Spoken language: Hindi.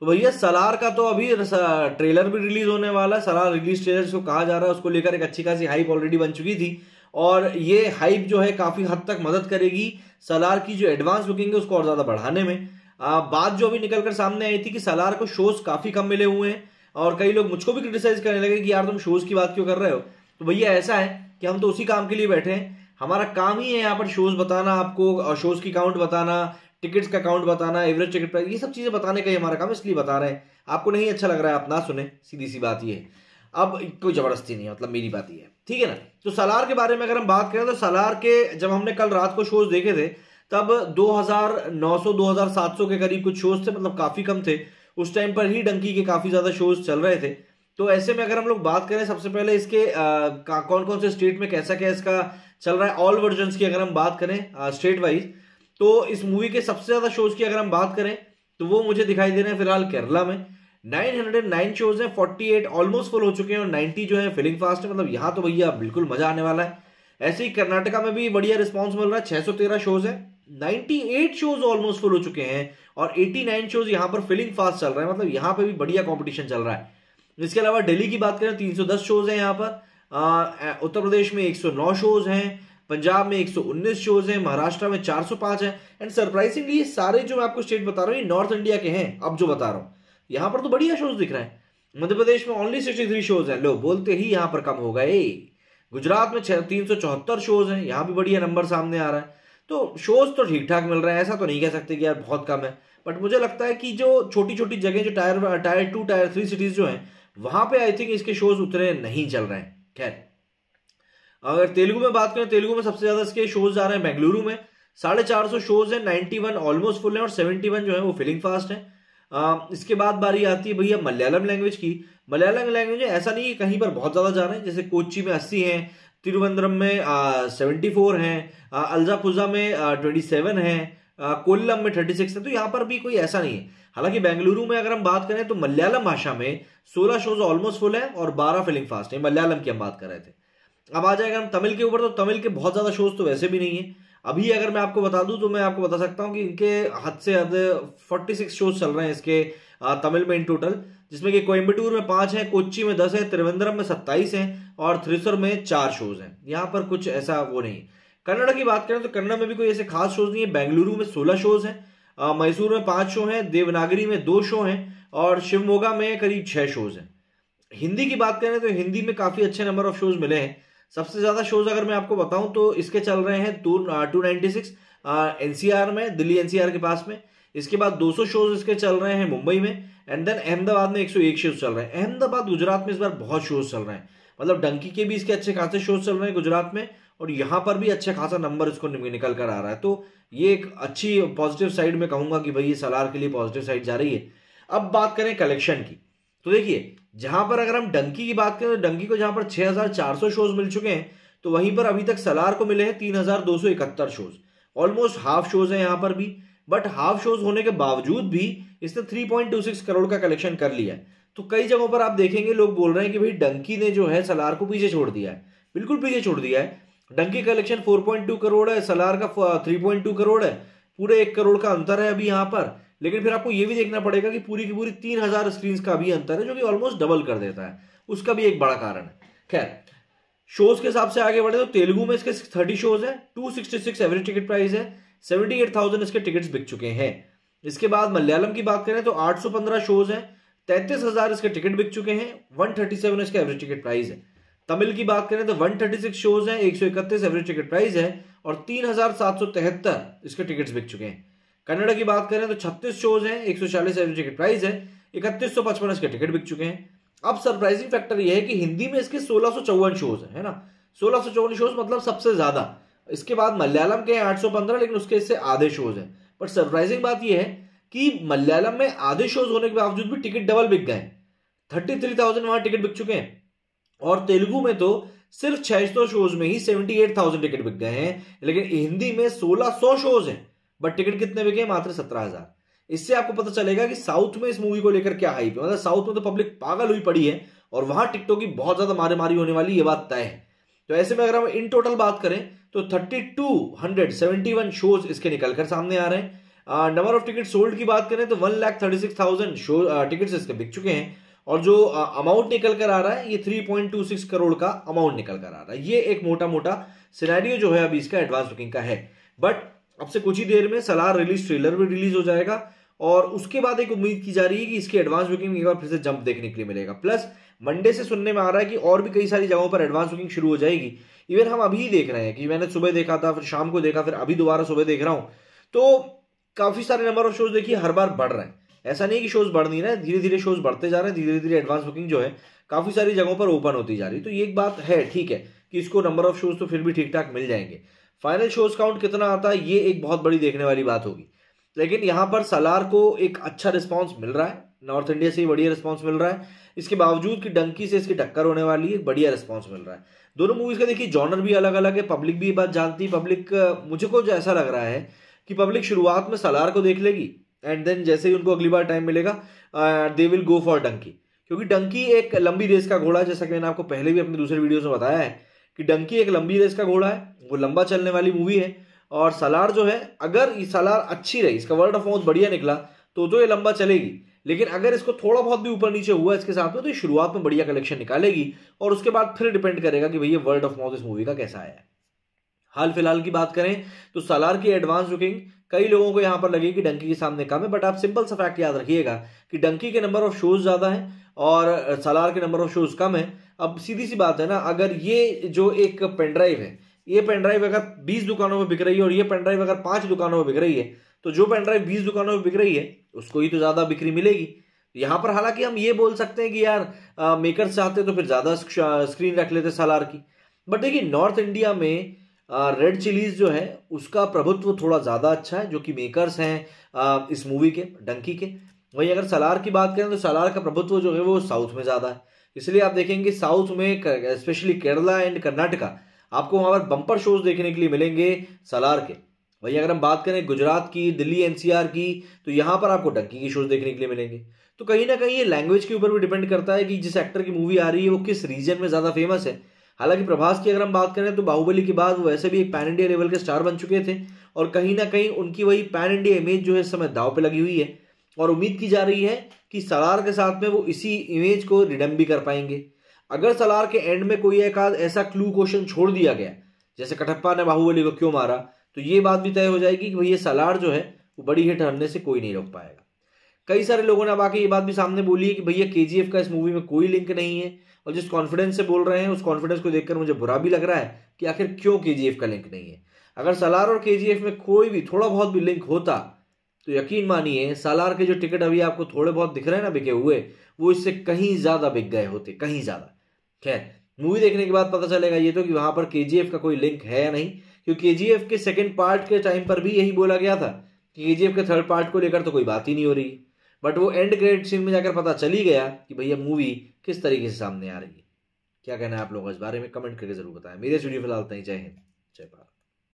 तो भैया सलार का तो अभी ट्रेलर भी रिलीज होने वाला है। सलार रिलीज ट्रेलर जिसको कहा जा रहा है, उसको लेकर एक अच्छी खासी हाइप ऑलरेडी बन चुकी थी और ये हाइप जो है काफ़ी हद तक मदद करेगी सलार की जो एडवांस बुकिंग है उसको और ज़्यादा बढ़ाने में। बात जो अभी निकल कर सामने आई थी कि सलार को शोज़ काफ़ी कम मिले हुए हैं और कई लोग मुझको भी क्रिटिसाइज़ करने लगे कि यार तुम शोज़ की बात क्यों कर रहे हो। तो भैया ऐसा है कि हम तो उसी काम के लिए बैठे हैं, हमारा काम ही है यहाँ पर शोज़ बताना आपको और शोज़ की काउंट बताना, टिकट्स का काउंट बताना, एवरेज टिकट प्राइस, ये सब चीज़ें बताने का ही हमारा काम, इसलिए बता रहे हैं। आपको नहीं अच्छा लग रहा है आप ना सुने, सीधी सी बात ये है। अब कोई ज़बरदस्ती नहीं है, मतलब मेरी बात ये है, ठीक है ना। तो सलार के बारे में अगर हम बात करें तो सलार के जब हमने कल रात को शोज़ देखे थे तब 2900 2700 के करीब कुछ शोज़ थे, मतलब काफ़ी कम थे। उस टाइम पर ही डंकी के काफ़ी ज़्यादा शोज़ चल रहे थे। तो ऐसे में अगर हम लोग बात करें सबसे पहले इसके कौन कौन से स्टेट में कैसा क्या इसका चल रहा है, ऑल वर्जन्स की अगर हम बात करें स्टेट वाइज, तो इस मूवी के सबसे ज़्यादा शोज़ की अगर हम बात करें तो वो मुझे दिखाई दे रहे हैं फिलहाल केरला में 909 शोज़ हैं, 48 ऑलमोस्ट फुल हो चुके हैं और 90 जो है फिलिंग फास्ट है, मतलब यहाँ तो भैया बिल्कुल मज़ा आने वाला है। ऐसे ही कर्नाटका में भी बढ़िया रिस्पॉन्स मिल रहा है, 613 शोज़ हैं, 98 शोज़ ऑलमोस्ट फुल हो चुके हैं और 89 शोज़ यहाँ पर फिलिंग फास्ट चल रहा है, मतलब यहाँ पर भी बढ़िया कॉम्पिटिशन चल रहा है। इसके अलावा दिल्ली की बात करें 310 शोज़ हैं यहाँ पर, उत्तर प्रदेश में 109 शोज़ हैं, पंजाब में 119 शोज़ हैं, महाराष्ट्र में 405 हैं एंड सरप्राइजिंगली सारे जो मैं आपको स्टेट बता रहा हूँ ये नॉर्थ इंडिया के हैं। अब जो बता रहा हूँ यहाँ पर तो बढ़िया शोज़ दिख रहे हैं। मध्य प्रदेश में ओनली 63 शोज़ हैं, लो बोलते ही यहाँ पर कम हो गए। गुजरात में 374 शोज़ हैं, यहाँ भी बढ़िया नंबर सामने आ रहा है। तो शोज़ तो ठीक ठाक मिल रहे हैं, ऐसा तो नहीं कह सकते कि यार बहुत कम है, बट मुझे लगता है कि जो छोटी छोटी जगह जो टायर 2 टायर 3 सिटीज़ जो हैं वहाँ पर आई थिंक इसके शोज़ उतरे नहीं चल रहे हैं। खैर अगर तेलुगु में बात करें, तेलुगु में सबसे ज़्यादा इसके शोज़ आ रहे हैं बेंगलुरु में 450 शोज़ हैं, 91 ऑलमोस्ट फुल हैं और 71 जो है वो फिलिंग फास्ट है। इसके बाद बारी आती है भैया मलयालम लैंग्वेज की। मलयालम लैंग्वेज ऐसा नहीं है कहीं पर बहुत ज़्यादा जा रहे हैं, जैसे कोच्चि में 80 हैं, तिरुवनंतपुरम में 74 हैं, अलजापुजा में 27 हैं, कोल्लम में 36 है। तो यहाँ पर भी कोई ऐसा नहीं है। हालांकि बेंगलुरु में अगर हम बात करें तो मलयालम भाषा में 16 शोज़ ऑलमोस्ट फुल हैं और 12 फिलिंग फास्ट हैं, मलयालम की हम बात कर रहे थे। अब आ जाएगा हम तमिल के ऊपर, तो तमिल के बहुत ज़्यादा शोज़ तो वैसे भी नहीं है। अभी अगर मैं आपको बता दूं तो मैं आपको बता सकता हूं कि इनके हद से हद 46 शोज़ चल रहे हैं इसके तमिल में इन टोटल, जिसमें कि कोयम्बटूर में 5 हैं, कोच्चि में 10 हैं, तिरुवनंतपुरम में 27 हैं और थ्रिसर में 4 शोज़ हैं। यहाँ पर कुछ ऐसा वो नहीं है। कन्नड़ की बात करें तो कन्नड़ में भी कोई ऐसे खास शोज़ नहीं है। बेंगलुरु में 16 शोज़ हैं, मैसूर में 5 शो हैं, देवनागरी में 2 शो हैं और शिवमोगा में करीब 6 शोज़ हैं। हिंदी की बात करें तो हिंदी में काफ़ी अच्छे नंबर ऑफ शोज़ मिले हैं। सबसे ज़्यादा शोज़ अगर मैं आपको बताऊं तो इसके चल रहे हैं 296 एनसीआर में, दिल्ली एनसीआर के पास में। इसके बाद 200 शोज़ इसके चल रहे हैं मुंबई में एंड देन अहमदाबाद में 101 शोज़ चल रहे हैं। अहमदाबाद गुजरात में इस बार बहुत शोज़ चल रहे हैं, मतलब डंकी के भी इसके अच्छे खासे शोज़ चल रहे हैं गुजरात में और यहाँ पर भी अच्छा खासा नंबर इसको निकल कर आ रहा है। तो ये एक अच्छी पॉजिटिव साइड में कहूँगा कि भाई ये सलार के लिए पॉजिटिव साइड जा रही है। अब बात करें कलेक्शन की, तो देखिए जहां पर अगर हम डंकी की बात करें तो डंकी को जहां पर 6400 शोज़ मिल चुके हैं तो वहीं पर अभी तक सलार को मिले हैं 3271 शोज़, ऑलमोस्ट हाफ शोज़ हैं यहां पर भी। बट हाफ शोज़ होने के बावजूद भी इसने 3.26 करोड़ का कलेक्शन कर लिया है। तो कई जगहों पर आप देखेंगे लोग बोल रहे हैं कि भाई डंकी ने जो है सलार को पीछे छोड़ दिया है, बिल्कुल पीछे छोड़ दिया है। डंकी कलेक्शन 4.2 करोड़ है, सलार का 3.2 करोड़ है, पूरे 1 करोड़ का अंतर है अभी यहाँ पर। लेकिन फिर आपको ये भी देखना पड़ेगा कि पूरी की पूरी 3000 स्क्रीन्स का भी अंतर है जो कि ऑलमोस्ट डबल कर देता है, उसका भी एक बड़ा कारण है। खैर शोज़ के हिसाब से आगे बढ़े तो तेलुगु में इसके 30 शोज़ हैं, 266 एवरेज टिकट प्राइस है, 78,000 इसके टिकट्स बिक चुके हैं। इसके बाद मलयालम की बात करें तो 815 शोज़ हैं, 33,000 इसके टिकट बिक चुके हैं, 137 इसका एवरेज टिकट प्राइस है। तमिल की बात करें तो 136 शोज़ हैं, 131 एवरेज टिकट प्राइस है और 3,773 इसके टिकट्स बिक चुके हैं। कन्नड़ की बात करें तो 36 शोज़ हैं, 140 एवरेज टिकट प्राइस है, 3155 इसके टिकट बिक चुके हैं। अब सरप्राइजिंग फैक्टर यह है कि हिंदी में इसके 1654 शोज़ हैं, है ना, 1654 शोज़ मतलब सबसे ज़्यादा। इसके बाद मलयालम के 815 लेकिन उसके इससे आधे शोज़ हैं। पर सरप्राइजिंग बात यह है कि मलयालम में आधे शोज़ होने के बावजूद भी टिकट डबल बिक गए, 33,000 वहाँ टिकट बिक चुके हैं। और तेलुगु में तो सिर्फ 600 शोज़ में ही 78,000 टिकट बिक गए हैं, लेकिन हिंदी में 1600 शोज़ हैं बट टिकट कितने बिके, मात्र 17,000। इससे आपको पता चलेगा कि साउथ में इस मूवी को लेकर क्या हाइप है, मतलब साउथ में तो पब्लिक पागल हुई पड़ी है और वहां टिकटों की बहुत ज्यादा मारे मारी होने वाली, ये बात तय है। तो ऐसे में अगर हम इन टोटल बात करें तो 3271 शोज इसके निकलकर सामने आ रहे हैं। नंबर ऑफ टिकट सोल्ड की बात करें तो 1,36,000 शो टिकट्स इसके बिक चुके हैं और जो अमाउंट निकल कर आ रहा है ये 3.26 करोड़ का अमाउंट निकल कर आ रहा है। ये एक मोटा मोटा सिनेरियो जो है अभी इसका एडवांस बुकिंग का है। बट अब से कुछ ही देर में सलार रिलीज ट्रेलर भी रिलीज हो जाएगा और उसके बाद एक उम्मीद की जा रही है कि इसके एडवांस बुकिंग एक बार फिर से जंप देखने के लिए मिलेगा। प्लस मंडे से सुनने में आ रहा है कि और भी कई सारी जगहों पर एडवांस बुकिंग शुरू हो जाएगी। इवन हम अभी देख रहे हैं कि मैंने सुबह देखा था, फिर शाम को देखा, फिर अभी दोबारा सुबह देख रहा हूँ, तो काफी सारे नंबर ऑफ शोज देखिए हर बार बढ़ रहे हैं। ऐसा नहीं कि शोज बढ़ नहीं रहे, धीरे धीरे शोज बढ़ते जा रहे हैं, धीरे धीरे एडवांस बुकिंग जो है काफी सारी जगहों पर ओपन होती जा रही है। तो ये एक बात है, ठीक है कि इसको नंबर ऑफ शोज तो फिर भी ठीक ठाक मिल जाएंगे। फाइनल शोज काउंट कितना आता है ये एक बहुत बड़ी देखने वाली बात होगी, लेकिन यहाँ पर सलार को एक अच्छा रिस्पांस मिल रहा है, नॉर्थ इंडिया से ही बढ़िया रिस्पांस मिल रहा है, इसके बावजूद कि डंकी से इसकी टक्कर होने वाली है, बढ़िया रिस्पांस मिल रहा है। दोनों मूवीज़ का देखिए जॉनर भी अलग अलग है, पब्लिक भी ये बात जानती है। पब्लिक मुझे कुछ ऐसा लग रहा है कि पब्लिक शुरुआत में सलार को देख लेगी एंड देन जैसे ही उनको अगली बार टाइम मिलेगा they will go for Dunki, क्योंकि डंकी एक लंबी रेस का घोड़ा है। जैसा कि मैंने आपको पहले भी अपने दूसरे वीडियोज़ में बताया है कि डंकी एक लंबी रेस का घोड़ा है, वो लंबा चलने वाली मूवी है। और सलार जो है, अगर ये सलार अच्छी रही, इसका वर्ड ऑफ माउथ बढ़िया निकला तो ये लंबा चलेगी, लेकिन अगर इसको थोड़ा बहुत भी ऊपर नीचे हुआ इसके साथ में तो ये शुरुआत में बढ़िया कलेक्शन निकालेगी और उसके बाद फिर डिपेंड करेगा कि भैया वर्ड ऑफ माउथ इस मूवी का कैसा आया है। हाल फिलहाल की बात करें तो सलार की एडवांस बुकिंग कई लोगों को यहाँ पर लगी कि डंकी के सामने कम है, बट आप सिंपल सा फैक्ट याद रखिएगा कि डंकी के नंबर ऑफ शोज ज़्यादा हैं और सलार के नंबर ऑफ शोज कम है। अब सीधी सी बात है ना, अगर ये जो एक पेनड्राइव है, ये पेनड्राइव अगर 20 दुकानों में बिक रही है और ये पेनड्राइव अगर 5 दुकानों में बिक रही है, तो जो पेनड्राइव 20 दुकानों में बिक रही है उसको ही तो ज़्यादा बिक्री मिलेगी। यहाँ पर हालांकि हम ये बोल सकते हैं कि यार मेकर्स चाहते तो फिर ज़्यादा स्क्रीन रख लेते सालार की, बट देखिए नॉर्थ इंडिया में रेड चिलीज़ जो है उसका प्रभुत्व थोड़ा ज़्यादा अच्छा है, जो कि मेकर्स हैं इस मूवी के डंकी के। वहीं अगर सालार की बात करें तो सालार का प्रभुत्व जो है वो साउथ में ज़्यादा है, इसलिए आप देखेंगे साउथ में स्पेशली केरला एंड कर्नाटका आपको वहाँ पर बम्पर शोज देखने के लिए मिलेंगे सलार के। वहीं अगर हम बात करें गुजरात की, दिल्ली एनसीआर की, तो यहाँ पर आपको डंकी की शोज देखने के लिए मिलेंगे। तो कहीं ना कहीं ये लैंग्वेज के ऊपर भी डिपेंड करता है कि जिस एक्टर की मूवी आ रही है वो किस रीजन में ज़्यादा फेमस है। हालांकि प्रभास की अगर हम बात करें तो बाहुबली के बाद वो वैसे भी एक पैन इंडिया लेवल के स्टार बन चुके थे और कहीं ना कहीं उनकी वही पैन इंडिया इमेज जो है इस समय दाव पर लगी हुई है और उम्मीद की जा रही है कि सलार के साथ में वो इसी इमेज को रिडम भी कर पाएंगे। अगर सलार के एंड में कोई एक ऐसा क्लू क्वेश्चन छोड़ दिया गया जैसे कटप्पा ने बाहुबली को क्यों मारा, तो ये बात भी तय हो जाएगी कि भैया सलार जो है वो बड़ी हिट होने से कोई नहीं रोक पाएगा। कई सारे लोगों ने अब आके ये बात भी सामने बोली है कि भैया केजीएफ का इस मूवी में कोई लिंक नहीं है, और जिस कॉन्फिडेंस से बोल रहे हैं उस कॉन्फिडेंस को देखकर मुझे बुरा भी लग रहा है कि आखिर क्यों केजीएफ का लिंक नहीं है। अगर सलार और केजीएफ में कोई भी थोड़ा बहुत भी लिंक होता तो यकीन मानिए सालार के जो टिकट अभी आपको थोड़े बहुत दिख रहे हैं ना बिके हुए, वो इससे कहीं ज़्यादा बिक गए होते, कहीं ज़्यादा। खैर मूवी देखने के बाद पता चलेगा ये तो कि वहाँ पर केजीएफ का कोई लिंक है या नहीं, क्योंकि केजीएफ के सेकंड पार्ट के टाइम पर भी यही बोला गया था कि केजीएफ के थर्ड पार्ट को लेकर तो कोई बात ही नहीं हो रही, बट वो एंड क्रेडिट सीन में जाकर पता चली गया कि भैया मूवी किस तरीके से सामने आ रही है। क्या कहना है आप लोगों को इस बारे में, कमेंट करके जरूर बताएं। मेरे वीडियो फिलहाल इतना ही। जय हिंद, जय भारत।